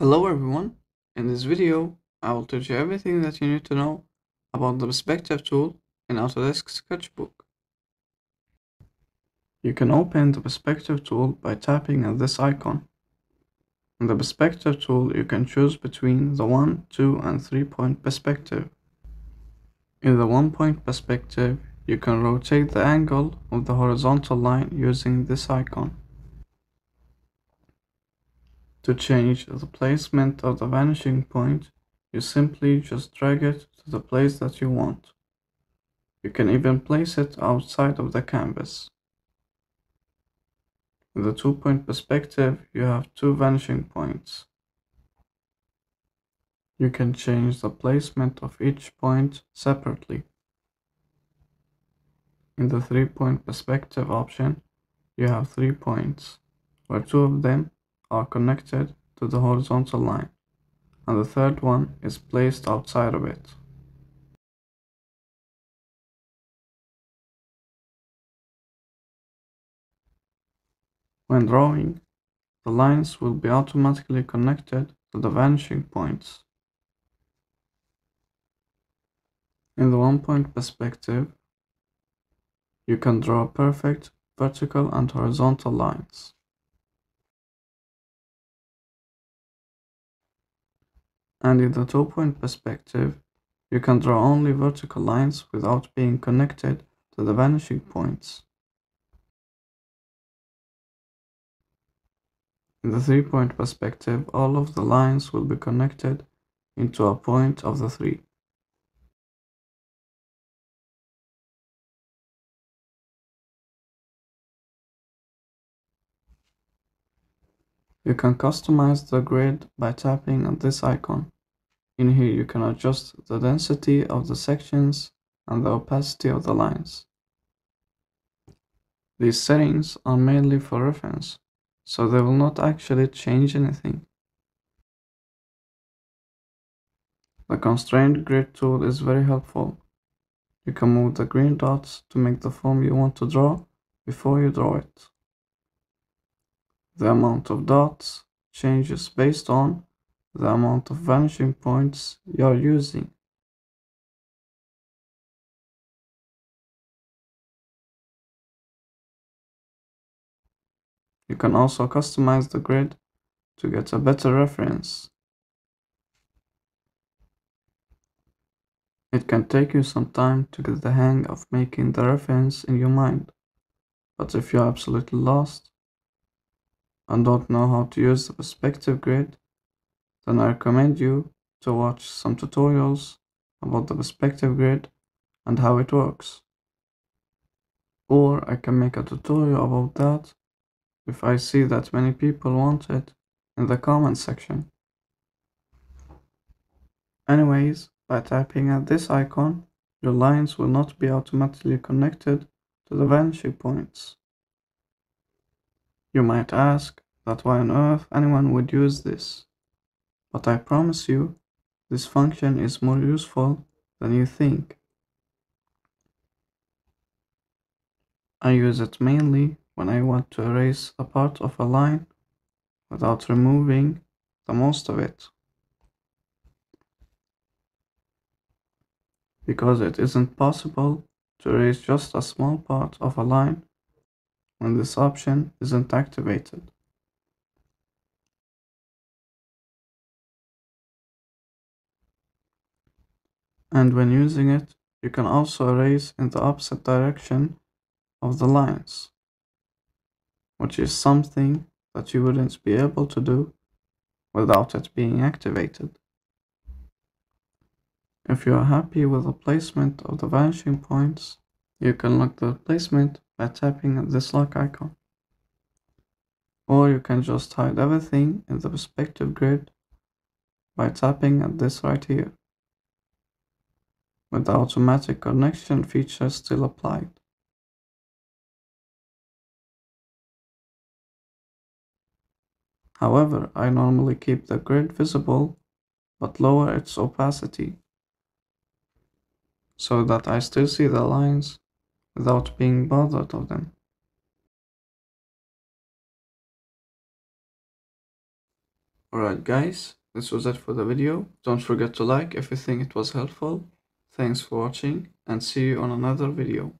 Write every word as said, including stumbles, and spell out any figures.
Hello everyone, in this video I will teach you everything that you need to know about the perspective tool in Autodesk Sketchbook. You can open the perspective tool by tapping at this icon. In the perspective tool you can choose between the one, two and three point perspective. In the one point perspective you can rotate the angle of the horizontal line using this icon. To change the placement of the vanishing point, you simply just drag it to the place that you want. You can even place it outside of the canvas. In the two-point perspective, you have two vanishing points. You can change the placement of each point separately. In the three-point perspective option, you have three points, where two of them are connected to the horizontal line, and the third one is placed outside of it. When drawing, the lines will be automatically connected to the vanishing points. In the one-point perspective, you can draw perfect vertical and horizontal lines. And in the two-point perspective, you can draw only vertical lines without being connected to the vanishing points. In the three-point perspective, all of the lines will be connected into a point of the three. You can customize the grid by tapping on this icon. In here you can adjust the density of the sections and the opacity of the lines. These settings are mainly for reference, so they will not actually change anything. The constrained grid tool is very helpful. You can move the green dots to make the form you want to draw before you draw it. The amount of dots changes based on the amount of vanishing points you are using. You can also customize the grid to get a better reference. It can take you some time to get the hang of making the reference in your mind, but if you are absolutely lost and don't know how to use the perspective grid, then I recommend you to watch some tutorials about the perspective grid and how it works. Or I can make a tutorial about that if I see that many people want it in the comment section. Anyways, by tapping at this icon, your lines will not be automatically connected to the vanishing points. You might ask that why on earth anyone would use this, but I promise you, this function is more useful than you think. I use it mainly when I want to erase a part of a line without removing the most of it, because it isn't possible to erase just a small part of a line when this option isn't activated. And when using it, you can also erase in the opposite direction of the lines, which is something that you wouldn't be able to do without it being activated. If you are happy with the placement of the vanishing points, you can lock the placement by tapping at this lock icon. Or you can just hide everything in the perspective grid by tapping at this right here, with the automatic connection feature still applied. However, I normally keep the grid visible but lower its opacity, so that I still see the lines without being bothered of them. Alright guys, this was it for the video. Don't forget to like if you think it was helpful. Thanks for watching and see you on another video.